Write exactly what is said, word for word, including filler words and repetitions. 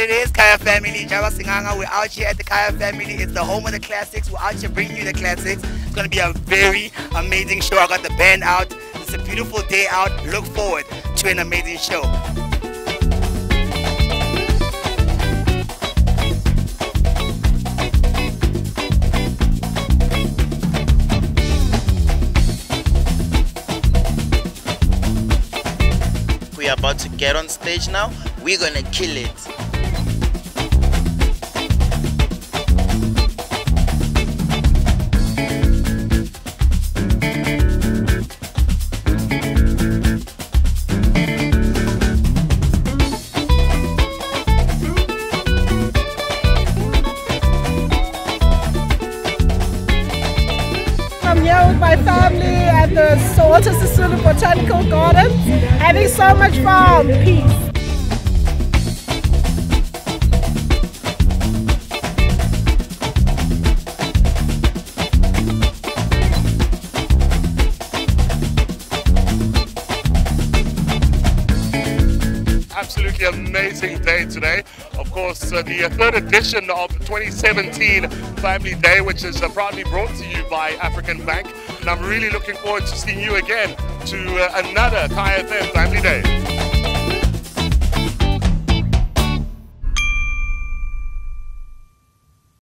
it is, Kaya Family, Java Singanga. We're out here at the Kaya Family. It's the home of the classics. We're out here bringing you the classics. It's going to be a very amazing show. I got the band out. It's a beautiful day out. Look forward to an amazing show. We're about to get on stage now. We're gonna kill it. I'm here with my family at the Sotice Botanical Garden, having so much fun. Peace. Absolutely amazing day today. Of course, uh, the third edition of twenty seventeen Family Day, which is uh, proudly brought to you by African Bank. And I'm really looking forward to seeing you again to uh, another Kaya Family Day.